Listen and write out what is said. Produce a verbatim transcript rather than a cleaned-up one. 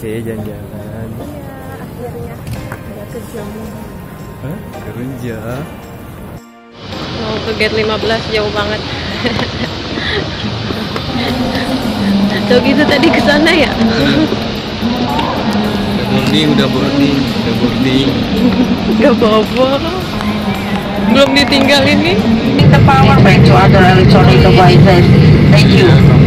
C jalan-jalan. Iya, akhirnya ada kerja. Hah? Kerja. Mau ke gate lima belas jauh banget. Tuh gitu tadi ke sana ya? Ini udah boarding, udah boarding. Gak apa-apa. Belum ditinggal ini. Thank you.